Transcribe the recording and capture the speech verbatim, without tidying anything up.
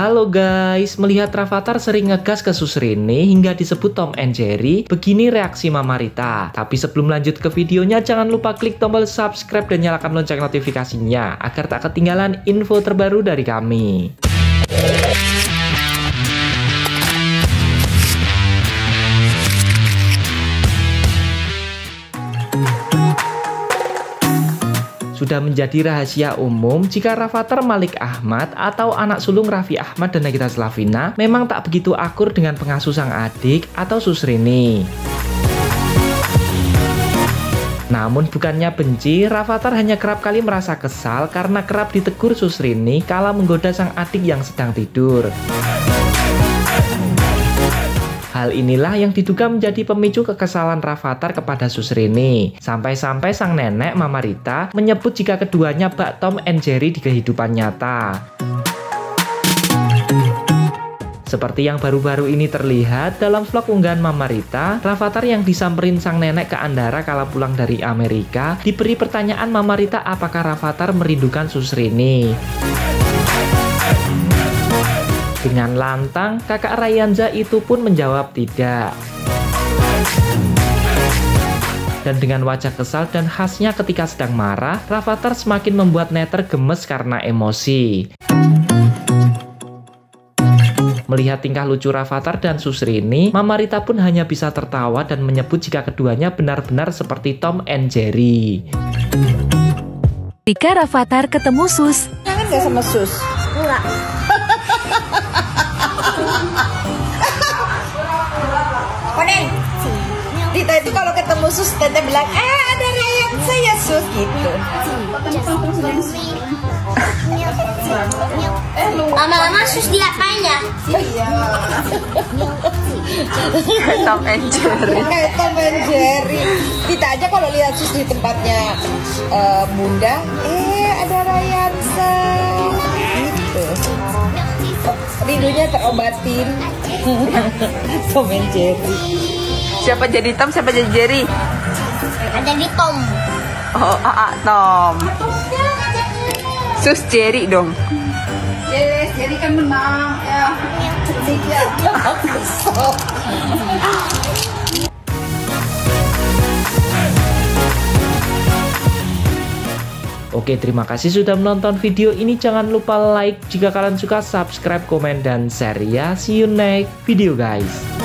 Halo guys, melihat Rafathar sering ngegas ke Sus Rini hingga disebut Tom and Jerry, begini reaksi Mama Rieta. Tapi sebelum lanjut ke videonya, jangan lupa klik tombol subscribe dan nyalakan lonceng notifikasinya agar tak ketinggalan info terbaru dari kami. Sudah menjadi rahasia umum jika Rafathar Malik Ahmad atau anak sulung Raffi Ahmad dan Nagita Slavina memang tak begitu akur dengan pengasuh sang adik atau Sus Rini. Namun bukannya benci, Rafathar hanya kerap kali merasa kesal karena kerap ditegur Sus Rini kala menggoda sang adik yang sedang tidur. Hal inilah yang diduga menjadi pemicu kekesalan Rafathar kepada Sus Rini. Sampai-sampai sang nenek Mama Rieta menyebut jika keduanya bak Tom and Jerry di kehidupan nyata. Seperti yang baru-baru ini terlihat dalam vlog unggahan Mama Rieta, Rafathar yang disamperin sang nenek ke Andara kala pulang dari Amerika, diberi pertanyaan Mama Rieta apakah Rafathar merindukan Sus Rini. Dengan lantang, kakak Rayyanza itu pun menjawab tidak. Dan dengan wajah kesal dan khasnya ketika sedang marah, Rafathar semakin membuat netter gemes karena emosi. Melihat tingkah lucu Rafathar dan Sus Rini, Mama Rieta pun hanya bisa tertawa dan menyebut jika keduanya benar-benar seperti Tom and Jerry. Jika Rafathar ketemu Sus, kangen gak sama Sus? Enggak. Tita itu kalau ketemu Sus, Tete bilang, eh ada Rayyanza ya Sus, gitu. Lama-lama Sus diapain ya? Tom and Jerry. Tom and Jerry. Tita aja kalau lihat Sus di tempatnya uh, Bunda, eh ada Rayyanza, gitu. Rindunya terobatin. Tom and Jerry. Siapa jadi Tom, siapa jadi Jerry? Ada di Tom. Oh, A A Tom. Sus Jerry dong. Yes, Jerry kan menang ya. Oke, terima kasih sudah menonton video ini. Jangan lupa like, jika kalian suka subscribe, komen, dan share ya. See you next video guys.